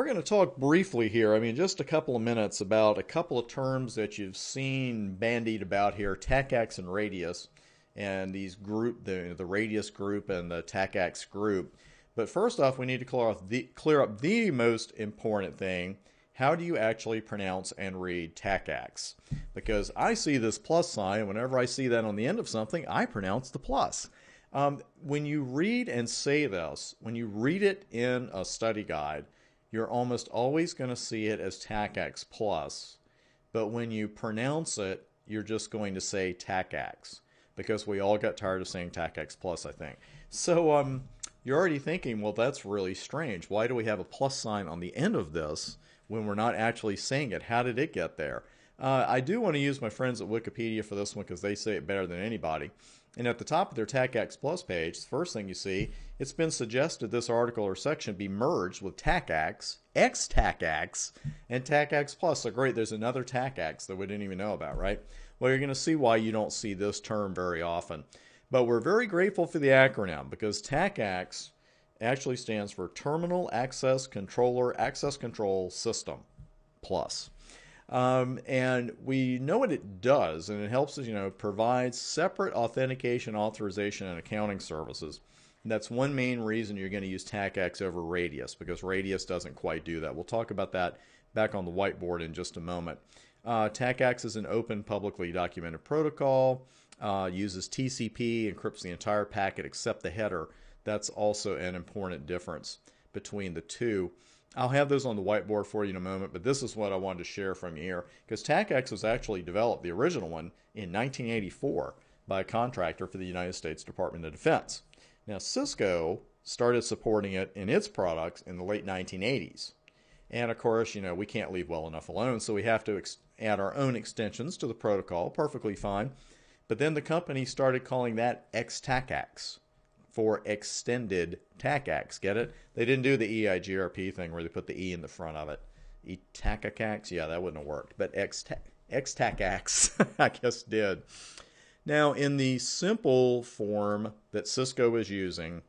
We're going to talk briefly here, just a couple of minutes, about a couple of terms that you've seen bandied about here, TACACS and RADIUS, and these group, the RADIUS group and the TACACS group. But first off, we need to clear up the most important thing. How do you actually pronounce and read TACACS? Because I see this plus sign, whenever I see that on the end of something, I pronounce the plus. When you read and say this, when you read it in a study guide, you're almost always going to see it as TACACS+, but when you pronounce it, you're just going to say TACACS, because we all got tired of saying TACACS+, I think. So you're already thinking, well, that's really strange. Why do we have a plus sign on the end of this when we're not actually saying it? How did it get there? I do want to use my friends at Wikipedia for this one, because they say it better than anybody. And at the top of their TACACS+ page, the first thing you see, it's been suggested this article or section be merged with TACACS, XTACACS, and TACACS+. So great, there's another TACACS that we didn't even know about, right? Well, you're going to see why you don't see this term very often. But we're very grateful for the acronym, because TACACS actually stands for Terminal Access Controller Access Control System Plus. And we know what it does, and it helps us, provide separate authentication, authorization, and accounting services. And that's one main reason you're going to use TACACS over RADIUS, because RADIUS doesn't quite do that. We'll talk about that back on the whiteboard in just a moment. TACACS is an open, publicly documented protocol, uses TCP, encrypts the entire packet except the header. That's also an important difference between the two. I'll have those on the whiteboard for you in a moment, but this is what I wanted to share from here, because TACACS was actually developed, the original one, in 1984 by a contractor for the United States Department of Defense. Now, Cisco started supporting it in its products in the late 1980s. And of course, we can't leave well enough alone, so we have to add our own extensions to the protocol, perfectly fine. But then the company started calling that XTACACS, for extended TACACS, get it? They didn't do the EIGRP thing where they put the E in the front of it. TACACS, yeah, that wouldn't have worked. But XTACACS, I guess, did. Now, in the simple form that Cisco was using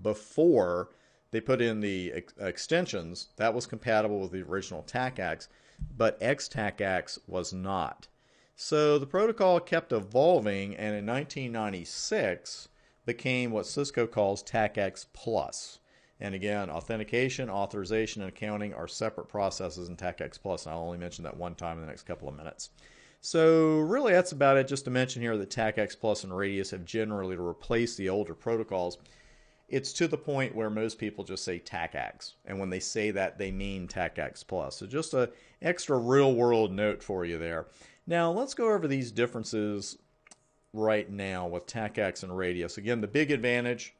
before they put in the extensions, that was compatible with the original TACACS, but XTACACS was not. So the protocol kept evolving, and in 1996, became what Cisco calls TACACS+. And again, authentication, authorization, and accounting are separate processes in TACACS+. And I'll only mention that one time in the next couple of minutes. So really that's about it, just to mention here that TACACS+ and RADIUS have generally replaced the older protocols. It's to the point where most people just say TACACS. And when they say that, they mean TACACS+. So just an extra real world note for you there. Now let's go over these differences right now with TACACS and RADIUS. Again, the big advantage,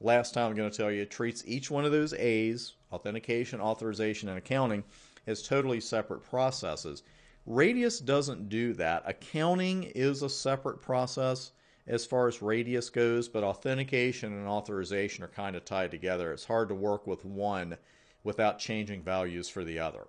last time I'm going to tell you, it treats each one of those A's, authentication, authorization, and accounting, as totally separate processes. RADIUS doesn't do that. Accounting is a separate process as far as RADIUS goes, but authentication and authorization are kind of tied together. It's hard to work with one without changing values for the other.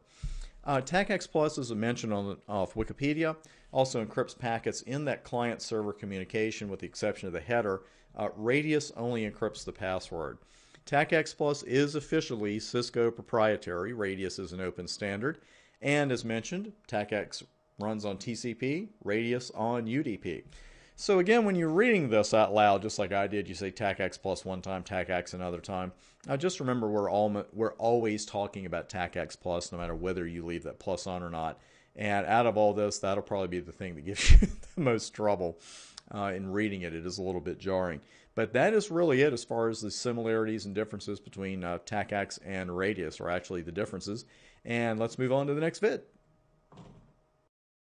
TACACS+ is mentioned off Wikipedia, also encrypts packets in that client-server communication with the exception of the header. RADIUS only encrypts the password. TACACS+ is officially Cisco proprietary. RADIUS is an open standard. And as mentioned, TACACS runs on TCP, RADIUS on UDP. So again, when you're reading this out loud, just like I did, you say TACACS+ one time, TACACS another time. Now just remember, we're always talking about TACACS+, no matter whether you leave that plus on or not. And out of all this, that'll probably be the thing that gives you the most trouble in reading it. It is a little bit jarring. But that is really it as far as the similarities and differences between TACACS and RADIUS, or actually the differences. And let's move on to the next vid.